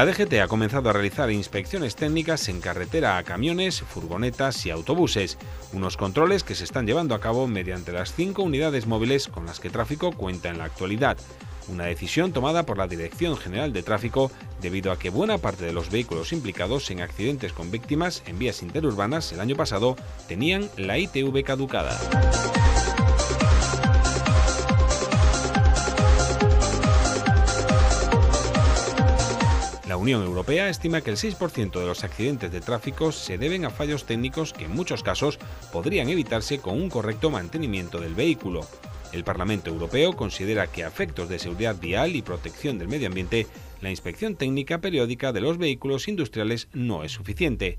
La DGT ha comenzado a realizar inspecciones técnicas en carretera a camiones, furgonetas y autobuses, unos controles que se están llevando a cabo mediante las 5 unidades móviles con las que Tráfico cuenta en la actualidad. Una decisión tomada por la Dirección General de Tráfico debido a que buena parte de los vehículos implicados en accidentes con víctimas en vías interurbanas el año pasado tenían la ITV caducada. La Unión Europea estima que el 6% de los accidentes de tráfico se deben a fallos técnicos que en muchos casos podrían evitarse con un correcto mantenimiento del vehículo. El Parlamento Europeo considera que a efectos de seguridad vial y protección del medio ambiente, la inspección técnica periódica de los vehículos industriales no es suficiente.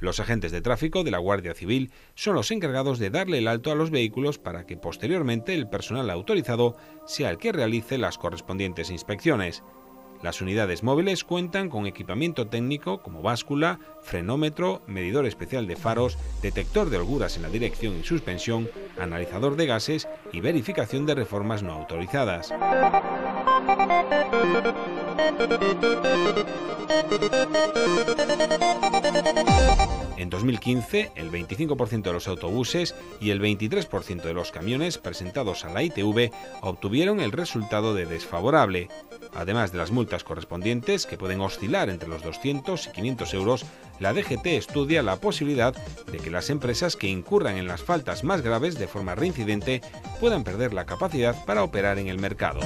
Los agentes de tráfico de la Guardia Civil son los encargados de darle el alto a los vehículos para que posteriormente el personal autorizado sea el que realice las correspondientes inspecciones. Las unidades móviles cuentan con equipamiento técnico como báscula, frenómetro, medidor especial de faros, detector de holguras en la dirección y suspensión, analizador de gases y verificación de reformas no autorizadas. En 2015, el 25% de los autobuses y el 23% de los camiones presentados a la ITV obtuvieron el resultado de desfavorable. Además de las multas correspondientes, que pueden oscilar entre los 200 y 500 euros, la DGT estudia la posibilidad de que las empresas que incurran en las faltas más graves de forma reincidente puedan perder la capacidad para operar en el mercado.